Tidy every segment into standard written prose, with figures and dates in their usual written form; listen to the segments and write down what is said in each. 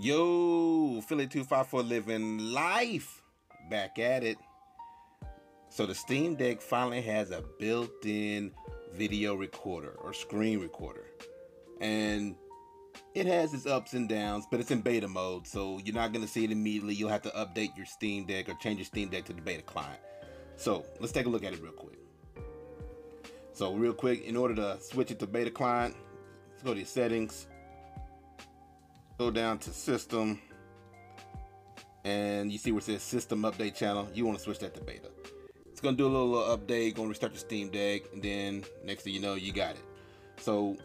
Yo, Philly254 living life, back at it. So the Steam Deck finally has a built-in video recorder or screen recorder, and it has its ups and downs, but it's in beta mode, so you're not going to see it immediately. You'll have to update your Steam Deck or change your Steam Deck to the beta client. So let's take a look at it real quick. So real quick, in order to switch it to beta client, let's go to your settings. Go down to system, and you see where it says system update channel. You want to switch that to beta. It's going to do a little update, going to restart your Steam Deck, and then next thing you know, you got it. So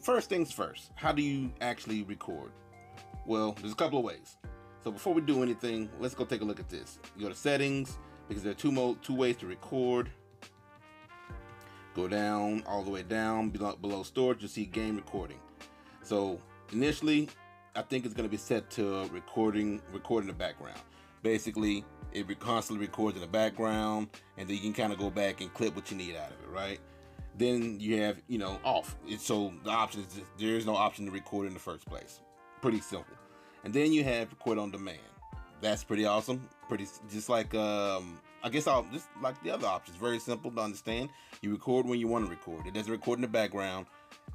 first things first, how do you actually record? Well, there's a couple of ways. So before we do anything, let's go take a look at this. You go to settings, because there are two ways to record. Go down, all the way down, below storage, you'll see game recording. So initially, I think it's going to be set to recording the background. Basically, it constantly records in the background, and then you can kind of go back and clip what you need out of it, right? Then you have, you know, off. So the option is just, there is no option to record in the first place. Pretty simple. And then you have record on demand. That's pretty awesome. Just like I guess just like the other options. Very simple to understand. You record when you want to record. It doesn't record in the background.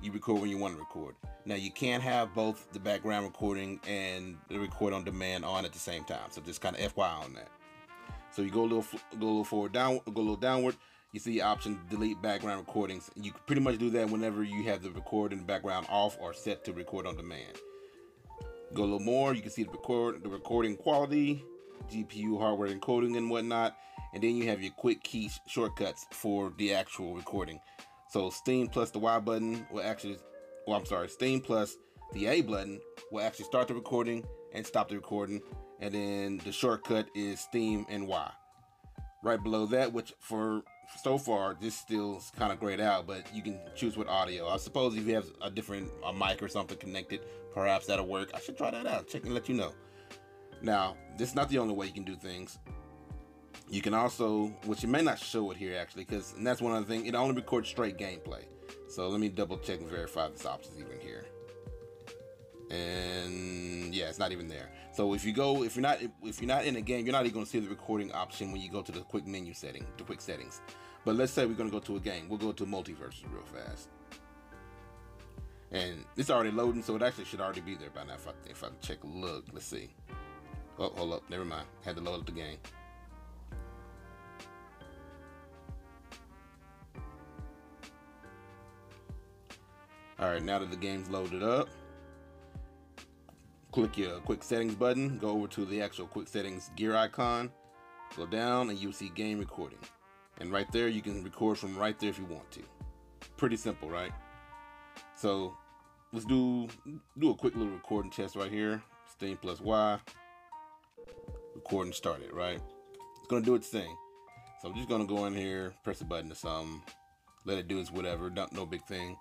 You record when you want to record. Now you can't have both the background recording and the record on demand on at the same time. So just kind of FYI on that. So you go a little forward, down, go a little downward. You see the option delete background recordings. You can pretty much do that whenever you have the record in the background off or set to record on demand. Go a little more. You can see the recording quality, GPU hardware encoding and whatnot. And then you have your quick key shortcuts for the actual recording. So Steam plus the Y button will actually, well, I'm sorry, Steam plus the A button will actually start the recording and stop the recording. And then the shortcut is Steam and Y. Right below that, which for so far, this still is kind of grayed out, but you can choose with audio. I suppose if you have a different mic or something connected, perhaps that'll work. I should try that out, check and let you know. Now, this is not the only way you can do things. You can also, which you may not show it here actually, because that's one other thing, it only records straight gameplay. So let me double check and verify this option's even here. And yeah, it's not even there. So if you go, if you're not in a game, you're not even gonna see the recording option when you go to the quick menu setting, the quick settings. But let's say we're gonna go to a game. We'll go to multiverses real fast. And it's already loading, so it actually should already be there by now. If I check, look, let's see. Oh, hold up, never mind. Had to load up the game. All right, now that the game's loaded up, click your quick settings button, go over to the actual quick settings gear icon, go down and you'll see game recording. And right there, you can record from right there if you want to. Pretty simple, right? So let's do a quick little recording test right here. Steam plus Y, recording started, right? It's gonna do its thing. So I'm just gonna go in here, press a button or something, let it do its whatever, no big thing.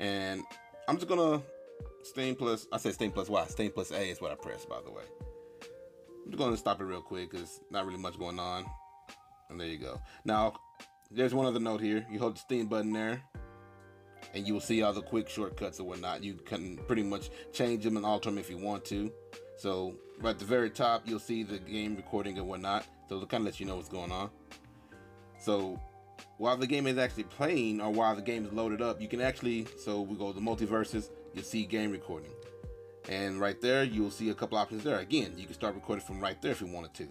And I'm just gonna Steam plus A is what I pressed, by the way. I'm just gonna stop it real quick because not really much going on. And there you go. Now, there's one other note here. You hold the Steam button there, and you will see all the quick shortcuts and whatnot. You can pretty much change them and alter them if you want to. So right at the very top, you'll see the game recording and whatnot. So it kind of lets you know what's going on. So while the game is actually playing, or while the game is loaded up, you can actually, so we go to multiverses, you'll see game recording. And right there, you'll see a couple options there. Again, you can start recording from right there if you wanted to.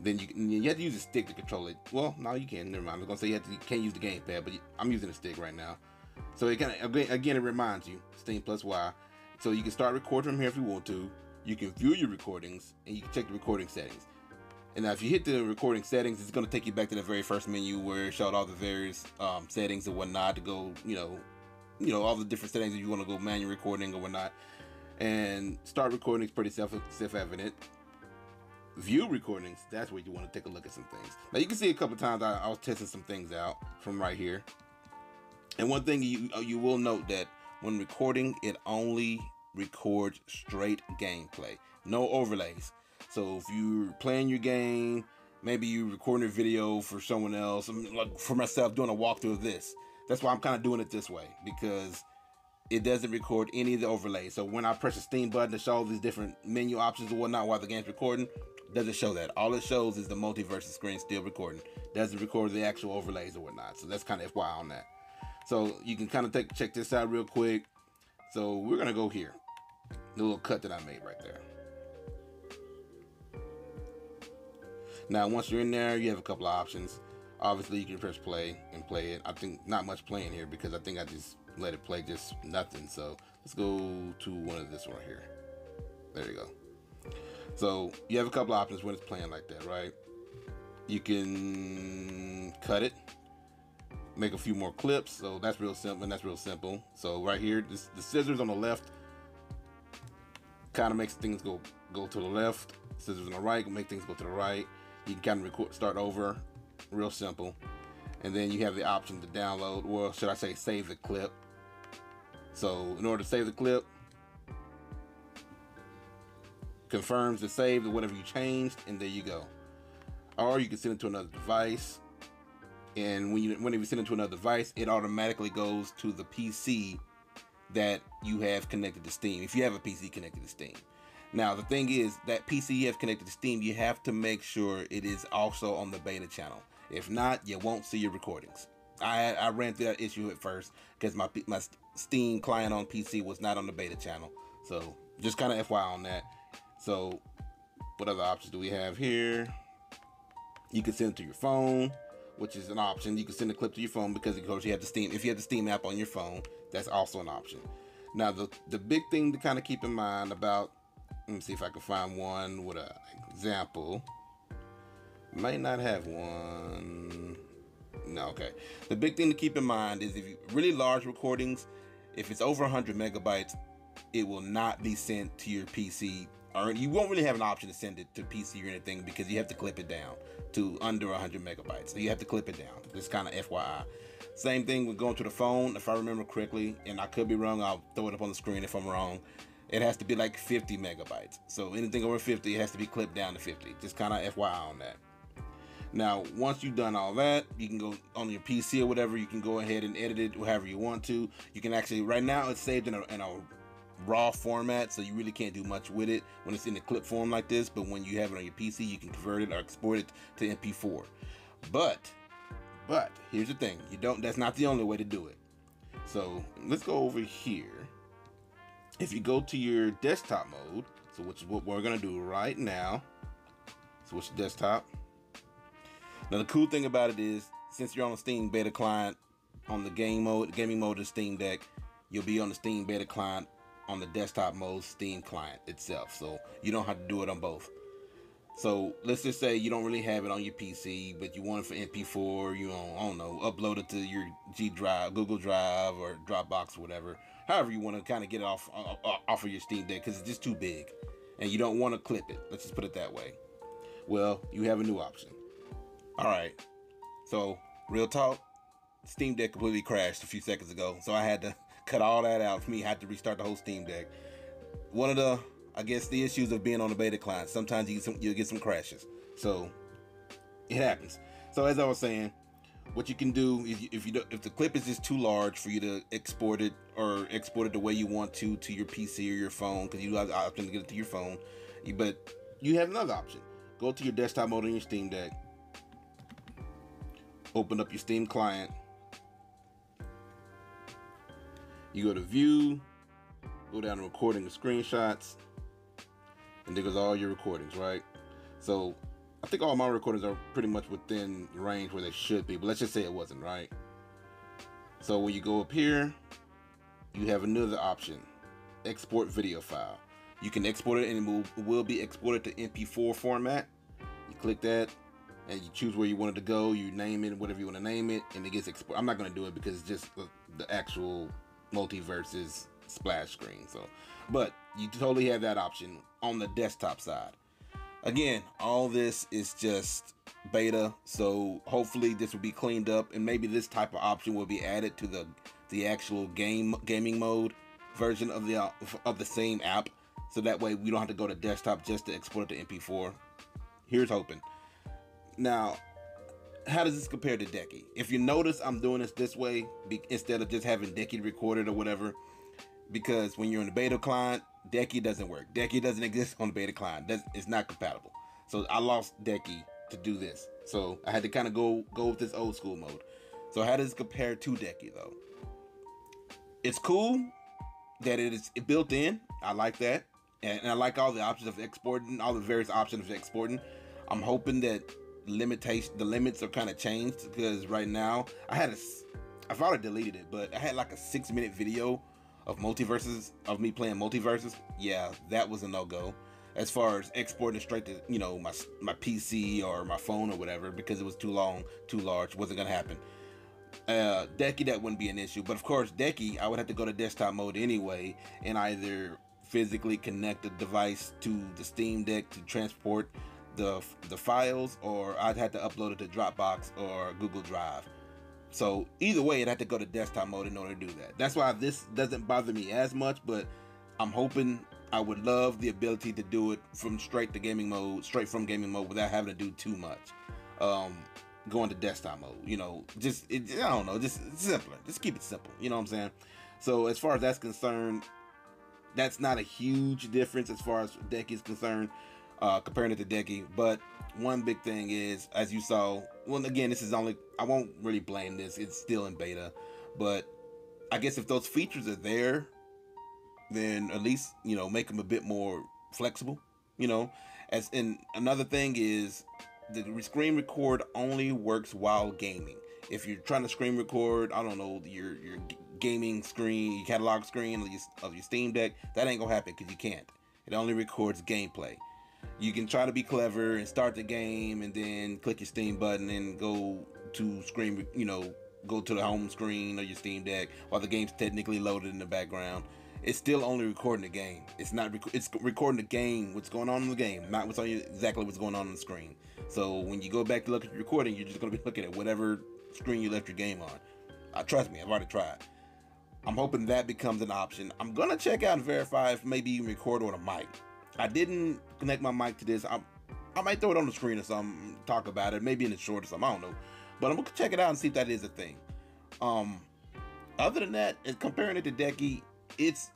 Then you have to use a stick to control it. Well, no, you can, never mind. I was gonna say you can't use the gamepad, but I'm using a stick right now. So it kinda, again, it reminds you, Steam plus Y. So you can start recording from here if you want to. You can view your recordings, and you can check the recording settings. And now if you hit the recording settings, it's going to take you back to the very first menu where it showed all the various settings and whatnot to go, you know, all the different settings if you want to go manual recording or whatnot. And start recording is pretty self-evident. View recordings, that's where you want to take a look at some things. Now you can see a couple times I was testing some things out from right here. And one thing you will note that when recording, it only records straight gameplay, no overlays. So if you're playing your game, maybe you're recording a video for someone else, like for myself doing a walkthrough of this. That's why I'm kind of doing it this way, because it doesn't record any of the overlays. So when I press the Steam button to show all these different menu options and whatnot while the game's recording, doesn't show that. All it shows is the multiverse screen still recording. Doesn't record the actual overlays or whatnot. So that's kind of FYI on that. So you can kind of check this out real quick. So we're gonna go here. The little cut that I made right there. Now, once you're in there, you have a couple of options. Obviously, you can press play and play it. I think not much playing here because I think I just let it play just nothing. So let's go to one of this one right here. There you go. So you have a couple of options when it's playing like that, right? You can cut it, make a few more clips. So that's real simple, and that's real simple. So right here, the scissors on the left kind of makes things go to the left. Scissors on the right make things go to the right. You can kind of record, start over, real simple. And then you have the option to download, or should I say save the clip. So in order to save the clip, confirms the save to whatever you changed, and there you go. Or you can send it to another device, and whenever you send it to another device, it automatically goes to the PC that you have connected to Steam, if you have a PC connected to Steam. Now, the thing is, that PC you have connected to Steam, you have to make sure it is also on the beta channel. If not, you won't see your recordings. I ran through that issue at first because my Steam client on PC was not on the beta channel. So just kind of FYI on that. So what other options do we have here? You can send it to your phone, which is an option. You can send a clip to your phone because of course you have the Steam. If you have the Steam app on your phone, that's also an option. Now, the big thing to kind of keep in mind about, let me see if I can find one with an example. Might not have one. No, okay. The big thing to keep in mind is if you really large recordings, if it's over 100 megabytes, it will not be sent to your PC, or you won't really have an option to send it to PC or anything because you have to clip it down to under 100 megabytes. So you have to clip it down. It's kind of FYI. Same thing with going to the phone. If I remember correctly, and I could be wrong, I'll throw it up on the screen if I'm wrong. It has to be like 50 megabytes. So anything over 50, it has to be clipped down to 50. Just kind of FYI on that. Now, once you've done all that, you can go on your PC or whatever. You can go ahead and edit it however you want to. You can actually, right now it's saved in a raw format, so you really can't do much with it when it's in the clip form like this. But when you have it on your PC, you can convert it or export it to MP4. But here's the thing, you don't, that's not the only way to do it. So let's go over here. If you go to your desktop mode, so which is what we're gonna do right now, switch to desktop. Now, the cool thing about it is, since you're on the Steam beta client on the gaming mode of Steam Deck, you'll be on the Steam beta client on the desktop mode Steam client itself. So you don't have to do it on both. So let's just say you don't really have it on your PC, but you want it for MP4, you I don't know, upload it to your Google Drive or Dropbox or whatever. However you want to kind of get it off of your Steam Deck because it's just too big and you don't want to clip it. Let's just put it that way. Well, you have a new option. All right, so real talk, Steam Deck completely crashed a few seconds ago. So I had to cut all that out. For me, I had to restart the whole Steam Deck. One of the, I guess, the issues of being on the beta client, sometimes you'll get some crashes. So it happens. So as I was saying, what you can do is if the clip is just too large for you to export it or export it the way you want to your PC or your phone, because you have the option to get it to your phone, but you have another option. Go to your desktop mode on your Steam Deck, open up your Steam client, you go to view, go down to recording the screenshots, and there goes all your recordings, right? So I think all my recordings are pretty much within range where they should be, but let's just say it wasn't, right? So when you go up here, you have another option, export video file. You can export it and it will be exported to MP4 format. You click that and you choose where you want it to go, you name it, whatever you want to name it, and it gets exported. I'm not going to do it because it's just the actual multiverse's splash screen. So, but you totally have that option on the desktop side. Again, all this is just beta, so hopefully this will be cleaned up and maybe this type of option will be added to the actual gaming mode version of the same app, so that way we don't have to go to desktop just to export it to MP4. Here's hoping. Now, how does this compare to Decky? If you notice, I'm doing this way instead of just having Decky recorded or whatever. because when you're in the beta client, Decky doesn't work. Decky doesn't exist on the beta client. It's not compatible. So I lost Decky to do this. So I had to kind of go with this old school mode. So how does it compare to Decky though? It's cool that it is built in. I like that. And I like all the options of exporting, all the various options of exporting. I'm hoping that the limits are kind of changed, because right now I thought I deleted it, but I had like a 6-minute video of multiverses, of me playing multiverses. Yeah, that was a no-go as far as exporting straight to, you know, my PC or my phone or whatever, because it was too long, too large. Wasn't gonna happen. Decky, that wouldn't be an issue, but of course Decky, I would have to go to desktop mode anyway and either physically connect the device to the Steam Deck to transport the files, or I'd have to upload it to Dropbox or Google Drive. So either way, I'd have to go to desktop mode in order to do that. That's why this doesn't bother me as much, but I'm hoping, I would love the ability to do it from straight to gaming mode, straight from gaming mode, without having to do too much. Going to desktop mode, you know, I don't know, just simpler. Just keep it simple, you know what I'm saying? So as far as that's concerned, that's not a huge difference as far as Decky is concerned. Comparing it to Decky, but one big thing is, as you saw, well, again, this is only, I won't really blame this, it's still in beta, but I guess if those features are there, then at least, you know, make them a bit more flexible, you know. As in, another thing is, the screen record only works while gaming. If you're trying to screen record, I don't know, your gaming screen, your catalog screen of your Steam Deck, that ain't gonna happen, because you can't. It only records gameplay. You can try to be clever and start the game and then click your Steam button and go to screen, you know, go to the home screen of your Steam Deck while the game's technically loaded in the background. It's still only recording the game. It's not, it's recording the game, what's going on in the game, not what's on you, exactly what's going on the screen. So when you go back to look at your recording, you're just going to be looking at whatever screen you left your game on. Trust me, I've already tried. I'm hoping that becomes an option. I'm going to check out and verify if maybe you can record on a mic. I didn't connect my mic to this. I might throw it on the screen or something, talk about it, maybe in the short or something, I don't know. But I'm gonna check it out and see if that is a thing. Other than that, and comparing it to Decky, it's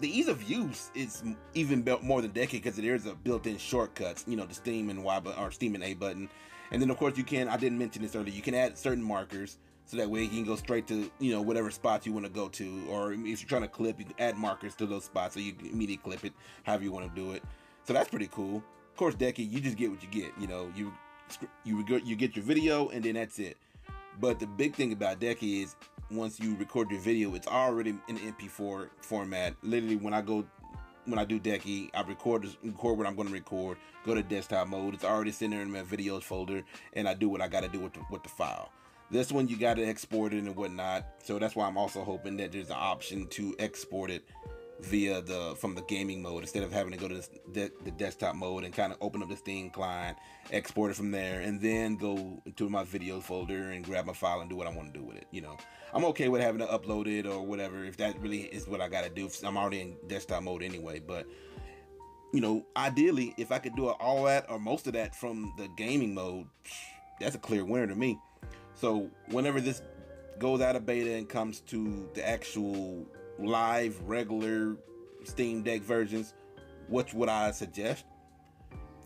the ease of use is even more than Decky, because there's a built-in shortcuts, you know, the Steam and Y button, or Steam and A button. And then of course you can, I didn't mention this earlier, you can add certain markers, so that way you can go straight to, you know, whatever spots you want to go to, or if you're trying to clip, you can add markers to those spots so you can immediately clip it however you want to do it. So that's pretty cool. Of course, Decky, you just get what you get. You know, you get your video and then that's it. But the big thing about Decky is, once you record your video, it's already in the MP4 format. Literally, when I do Decky, I record what I'm going to record, go to desktop mode. It's already sitting there in my videos folder, and I do what I got to do with the file. This one, you got to export it and whatnot. So that's why I'm also hoping that there's an option to export it via from the gaming mode, instead of having to go to the desktop mode and kind of open up the Steam client, export it from there, and then go to my video folder and grab my file and do what I want to do with it. You know, I'm okay with having to upload it or whatever, if that really is what I got to do. I'm already in desktop mode anyway, but you know, ideally, if I could do all that or most of that from the gaming mode, that's a clear winner to me. So whenever this goes out of beta and comes to the actual live, regular Steam Deck versions, what would I suggest?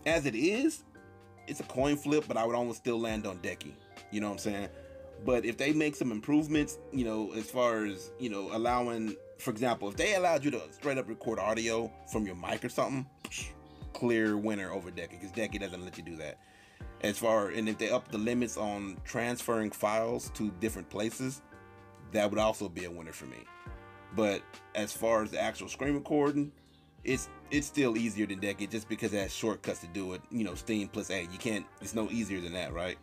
As it is, it's a coin flip, but I would almost still land on Decky. You know what I'm saying? But if they make some improvements, you know, as far as, you know, allowing, for example, if they allowed you to straight up record audio from your mic or something, clear winner over Decky, because Decky doesn't let you do that. And if they up the limits on transferring files to different places, that would also be a winner for me. But as far as the actual screen recording, it's still easier than Decky, just because it has shortcuts to do it. You know, Steam plus A, you can't, it's no easier than that, right?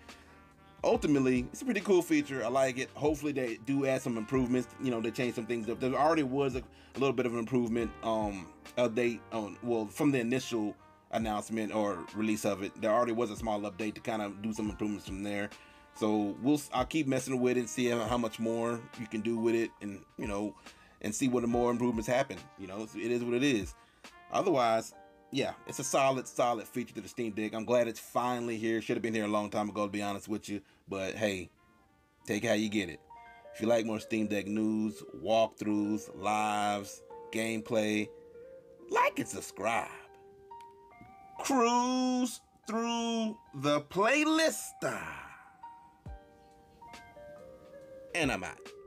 Ultimately, it's a pretty cool feature. I like it. Hopefully they do add some improvements, you know, they change some things up. There already was a little bit of an improvement update on, well, from the initial announcement or release of it, there already was a small update to kind of do some improvements from there. So I'll keep messing with it and see how much more you can do with it, and you know, and see what the more improvements happen. You know, it is what it is. Otherwise, yeah, it's a solid feature to the Steam Deck. I'm glad it's finally here. Should have been here a long time ago, to be honest with you, but hey, take it how you get it. If you like more Steam Deck news, walkthroughs, lives, gameplay, like and subscribe. Cruise through the playlist. And I'm out.